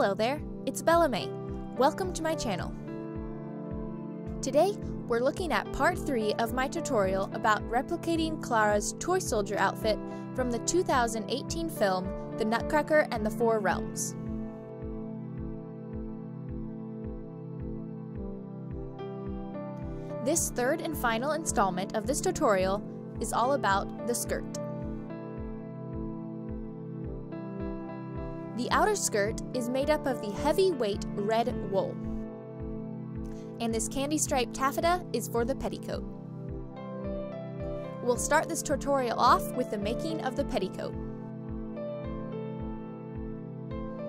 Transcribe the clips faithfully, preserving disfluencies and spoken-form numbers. Hello there, it's Bellamy. Welcome to my channel. Today, we're looking at part three of my tutorial about replicating Clara's toy soldier outfit from the two thousand eighteen film, The Nutcracker and the Four Realms. This third and final installment of this tutorial is all about the skirt. The outer skirt is made up of the heavyweight red wool, and this candy striped taffeta is for the petticoat. We'll start this tutorial off with the making of the petticoat.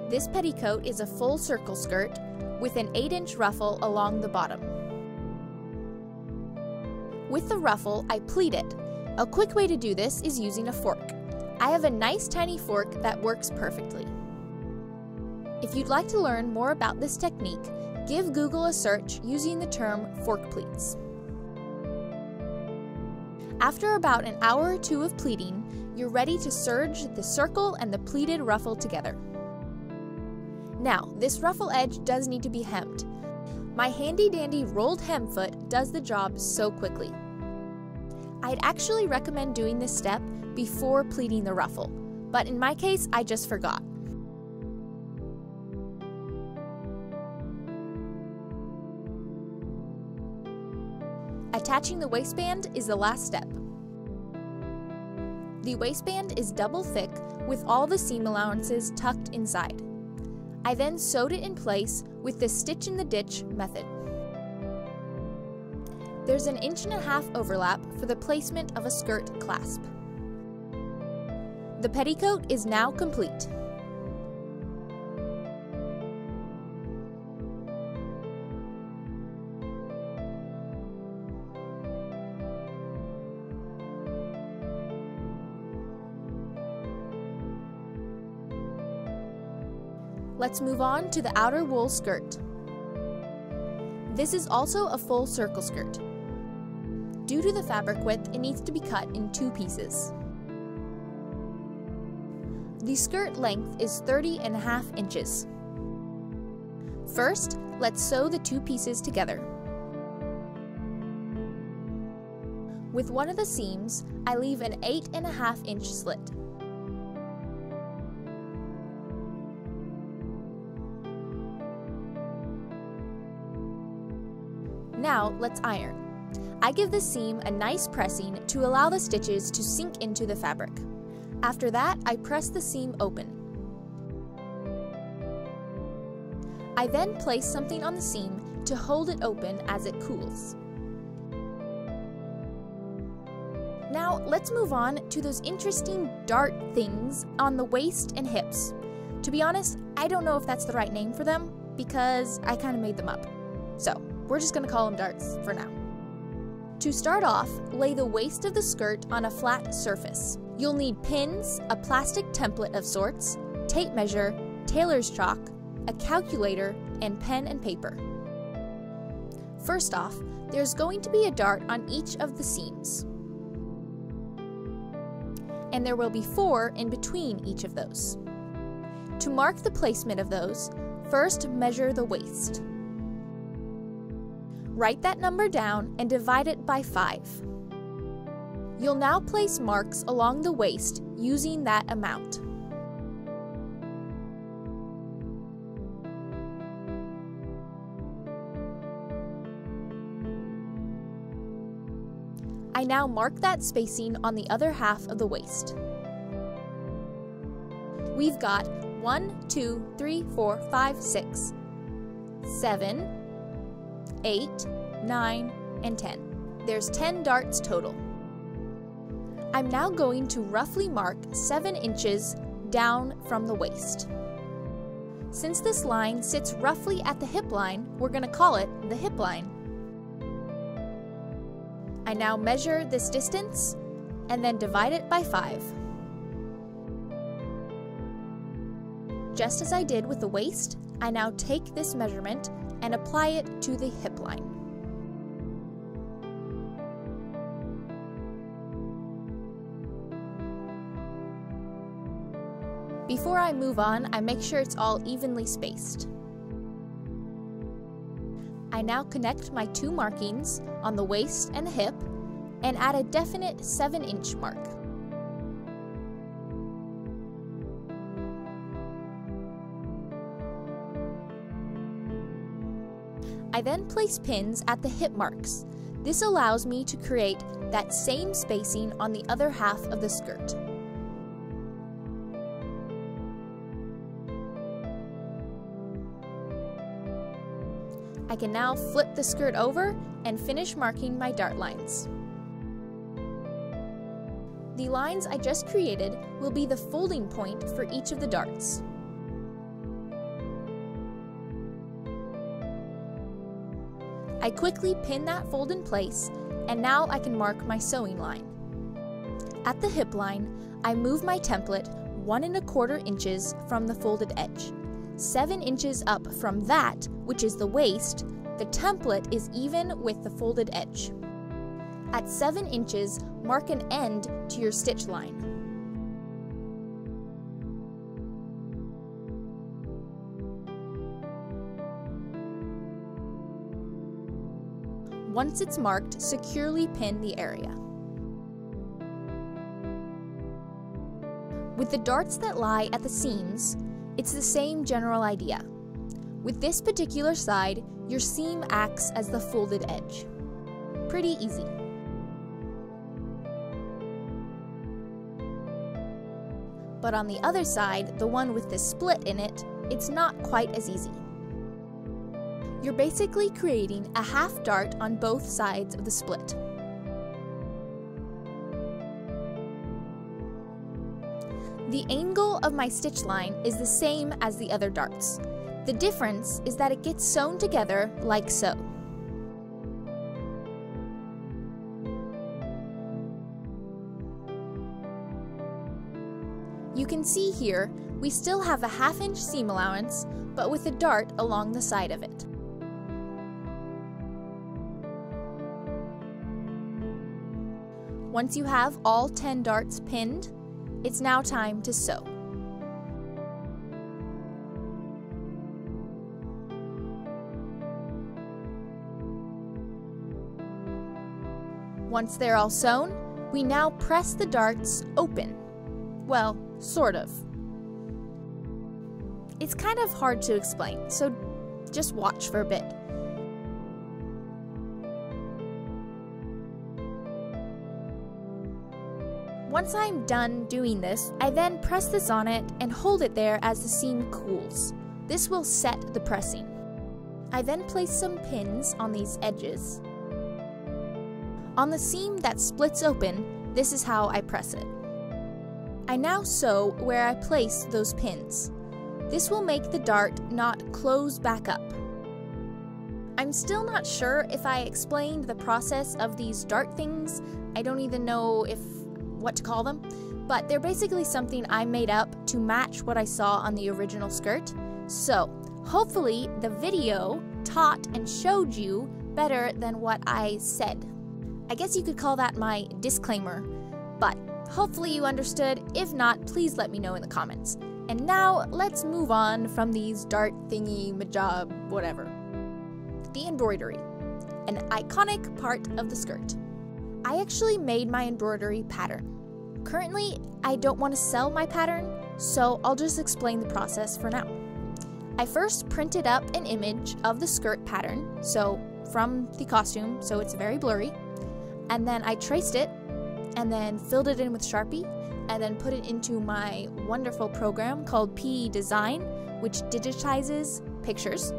This petticoat is a full circle skirt with an eight inch ruffle along the bottom. With the ruffle, I pleat it. A quick way to do this is using a fork. I have a nice tiny fork that works perfectly. If you'd like to learn more about this technique, give Google a search using the term fork pleats. After about an hour or two of pleating, you're ready to serge the circle and the pleated ruffle together. Now, this ruffle edge does need to be hemmed. My handy-dandy rolled hem foot does the job so quickly. I'd actually recommend doing this step before pleating the ruffle, but in my case, I just forgot. Attaching the waistband is the last step. The waistband is double thick with all the seam allowances tucked inside. I then sewed it in place with the stitch in the ditch method. There's an inch and a half overlap for the placement of a skirt clasp. The petticoat is now complete. Let's move on to the outer wool skirt. This is also a full circle skirt. Due to the fabric width, it needs to be cut in two pieces. The skirt length is thirty and a half inches. First, let's sew the two pieces together. With one of the seams, I leave an eight and a half inch slit. Now, let's iron. I give the seam a nice pressing to allow the stitches to sink into the fabric. After that, I press the seam open. I then place something on the seam to hold it open as it cools. Now, let's move on to those interesting dart things on the waist and hips. To be honest, I don't know if that's the right name for them because I kind of made them up. So, we're just gonna call them darts for now. To start off, lay the waist of the skirt on a flat surface. You'll need pins, a plastic template of sorts, tape measure, tailor's chalk, a calculator, and pen and paper. First off, there's going to be a dart on each of the seams, and there will be four in between each of those. To mark the placement of those, first measure the waist. Write that number down and divide it by five. You'll now place marks along the waist using that amount. I now mark that spacing on the other half of the waist. We've got one, two, three, four, five, six, seven, eight, nine, and ten. There's ten darts total. I'm now going to roughly mark seven inches down from the waist. Since this line sits roughly at the hip line, we're going to call it the hip line. I now measure this distance and then divide it by five. Just as I did with the waist, I now take this measurement and apply it to the hip line. Before I move on, I make sure it's all evenly spaced. I now connect my two markings on the waist and the hip and add a definite seven inch mark. I then place pins at the hip marks. This allows me to create that same spacing on the other half of the skirt. I can now flip the skirt over and finish marking my dart lines. The lines I just created will be the folding point for each of the darts. I quickly pin that fold in place, and now I can mark my sewing line. At the hip line, I move my template one and a quarter inches from the folded edge. Seven inches up from that, which is the waist, the template is even with the folded edge. At seven inches, mark an end to your stitch line. Once it's marked, securely pin the area. With the darts that lie at the seams, it's the same general idea. With this particular side, your seam acts as the folded edge. Pretty easy. But on the other side, the one with the split in it, it's not quite as easy. You're basically creating a half dart on both sides of the split. The angle of my stitch line is the same as the other darts. The difference is that it gets sewn together like so. You can see here, we still have a half inch seam allowance, but with a dart along the side of it. Once you have all ten darts pinned, it's now time to sew. Once they're all sewn, we now press the darts open. Well, sort of. It's kind of hard to explain, so just watch for a bit. Once I'm done doing this, I then press this on it and hold it there as the seam cools. This will set the pressing. I then place some pins on these edges. On the seam that splits open, this is how I press it. I now sew where I place those pins. This will make the dart not close back up. I'm still not sure if I explained the process of these dart things. I don't even know if what to call them, but they're basically something I made up to match what I saw on the original skirt. So hopefully the video taught and showed you better than what I said. I guess you could call that my disclaimer, but hopefully you understood. If not, please let me know in the comments. And now let's move on from these dart thingy majob whatever. The embroidery, an iconic part of the skirt. I actually made my embroidery pattern. Currently, I don't want to sell my pattern, so I'll just explain the process for now. I first printed up an image of the skirt pattern, so from the costume, so it's very blurry, and then I traced it, and then filled it in with Sharpie, and then put it into my wonderful program called P E Design, which digitizes pictures.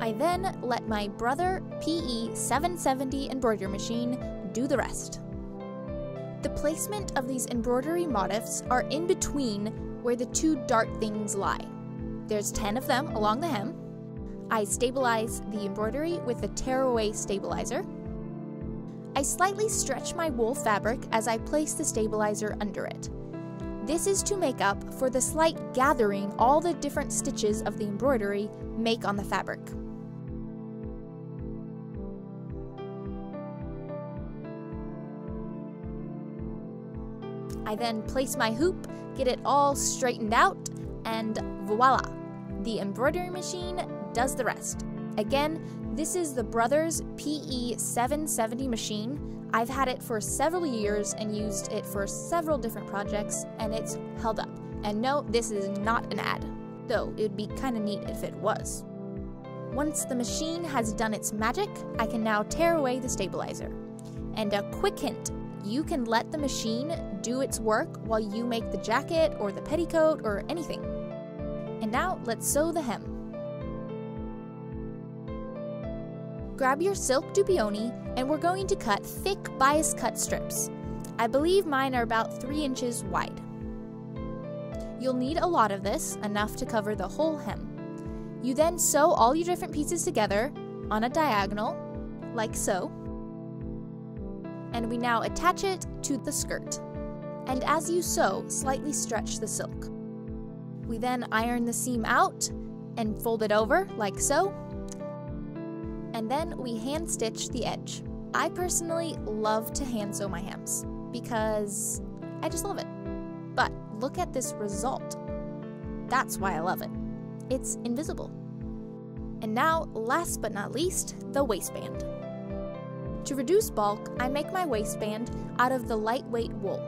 I then let my Brother P E seven seventy embroidery machine do the rest. The placement of these embroidery motifs are in between where the two dart things lie. There's ten of them along the hem. I stabilize the embroidery with a tearaway stabilizer. I slightly stretch my wool fabric as I place the stabilizer under it. This is to make up for the slight gathering all the different stitches of the embroidery make on the fabric. I then place my hoop, get it all straightened out, and voila, the embroidery machine does the rest. Again, this is the Brother's P E seven seventy machine. I've had it for several years and used it for several different projects, and it's held up. And no, this is not an ad, though it would be kind of neat if it was. Once the machine has done its magic, I can now tear away the stabilizer. And a quick hint, you can let the machine do its work while you make the jacket or the petticoat or anything. And now let's sew the hem. Grab your silk dupioni and we're going to cut thick bias cut strips. I believe mine are about three inches wide. You'll need a lot of this, enough to cover the whole hem. You then sew all your different pieces together on a diagonal, like so, and we now attach it to the skirt. And as you sew, slightly stretch the silk. We then iron the seam out and fold it over, like so, and then we hand stitch the edge. I personally love to hand sew my hems because I just love it. But look at this result. That's why I love it. It's invisible. And now, last but not least, the waistband. To reduce bulk, I make my waistband out of the lightweight wool.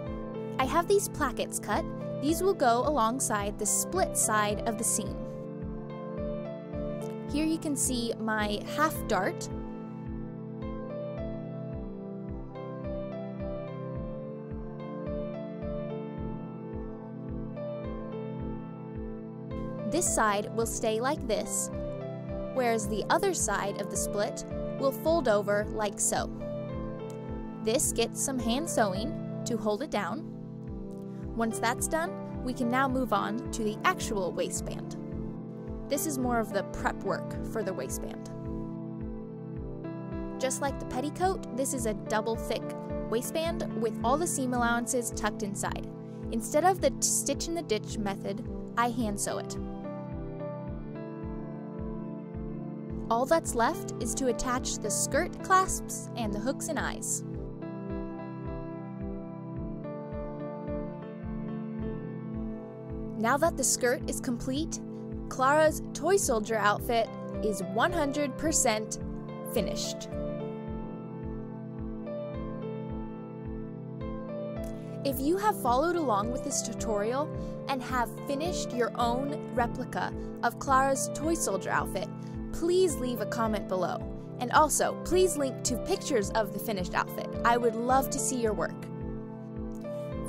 I have these plackets cut. These will go alongside the split side of the seam. Here you can see my half dart. This side will stay like this, whereas the other side of the split will fold over like so. This gets some hand sewing to hold it down. Once that's done, we can now move on to the actual waistband. This is more of the prep work for the waistband. Just like the petticoat, this is a double thick waistband with all the seam allowances tucked inside. Instead of the stitch in the ditch method, I hand sew it. All that's left is to attach the skirt clasps and the hooks and eyes. Now that the skirt is complete, Clara's toy soldier outfit is one hundred percent finished. If you have followed along with this tutorial and have finished your own replica of Clara's toy soldier outfit, please leave a comment below. And also, please link to pictures of the finished outfit. I would love to see your work.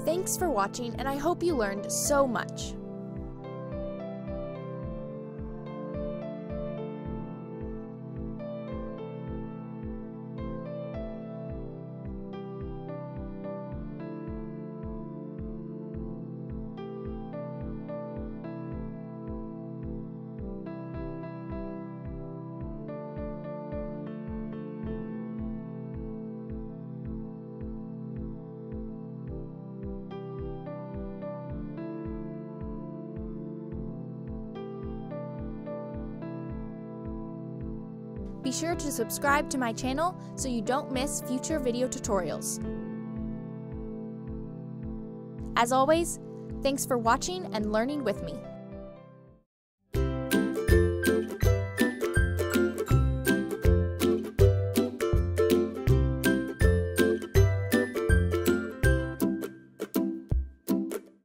Thanks for watching, and I hope you learned so much. Be sure to subscribe to my channel so you don't miss future video tutorials. As always, thanks for watching and learning with me.